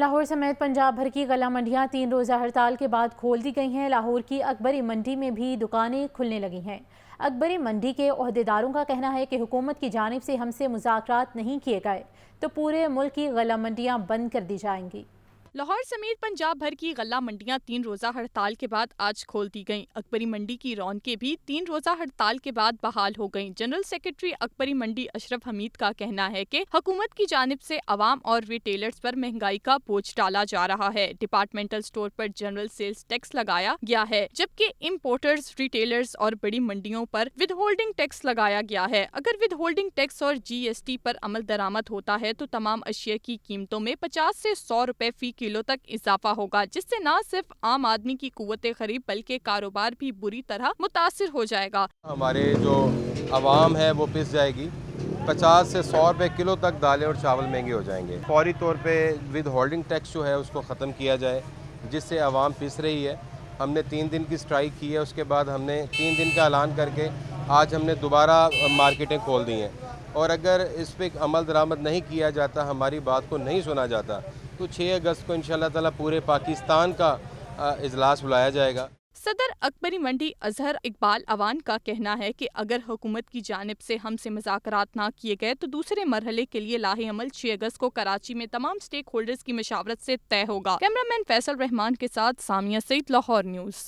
लाहौर समेत पंजाब भर की गला मंडियाँ 3 रोज़ा हड़ताल के बाद खोल दी गई हैं। लाहौर की अकबरी मंडी में भी दुकानें खुलने लगी हैं। अकबरी मंडी के ओहदेदारों का कहना है कि हुकूमत की जानिब से हमसे मुज़ाकरात नहीं किए गए तो पूरे मुल्क की गला मंडियाँ बंद कर दी जाएंगी। लाहौर समेत पंजाब भर की गला मंडियां 3 रोज़ा हड़ताल के बाद आज खोल दी गईं। अकबरी मंडी की रौनकें भी 3 रोज़ा हड़ताल के बाद बहाल हो गईं। जनरल सेक्रेटरी अकबरी मंडी अशरफ हमीद का कहना है कि हुकूमत की जानिब से आवाम और रिटेलर्स पर महंगाई का बोझ डाला जा रहा है। डिपार्टमेंटल स्टोर पर जनरल सेल्स टैक्स लगाया गया है, जबकि इम्पोर्टर्स, रिटेलर्स और बड़ी मंडियों पर विद होल्डिंग टैक्स लगाया गया है। अगर विद होल्डिंग टैक्स और GST पर अमल दरामद होता है तो तमाम अशिया की कीमतों में 50 से 100 रुपए फी किलो तक इजाफा होगा, जिससे न सिर्फ आम आदमी की कुव्वत खरीद बल्कि कारोबार भी बुरी तरह मुतासिर हो जाएगा। हमारे जो आवाम है वो पिस जाएगी। 50 से 100 रुपये किलो तक दालें और चावल महंगे हो जाएंगे। फौरी तौर पे विद होल्डिंग टैक्स जो है उसको ख़त्म किया जाए, जिससे आवाम पिस रही है। हमने 3 दिन की स्ट्राइक की है, उसके बाद हमने 3 दिन का ऐलान करके आज हमने दोबारा मार्केटें खोल दी हैं। और अगर इस पर अमल दरामद नहीं किया जाता, हमारी बात को नहीं सुना जाता तो 6 अगस्त को इंशाल्लाह ताला पूरे पाकिस्तान का इजलास बुलाया जाएगा। सदर अकबरी मंडी अजहर इकबाल अवान का कहना है कि अगर हुकूमत की जानिब से हमसे मुज़ाकरात ना किए गए तो दूसरे मरहले के लिए लाहे अमल 6 अगस्त को कराची में तमाम स्टेक होल्डर्स की मशावरत से तय होगा। कैमरामैन फैसल रहमान के साथ सामिया सईद, लाहौर न्यूज़।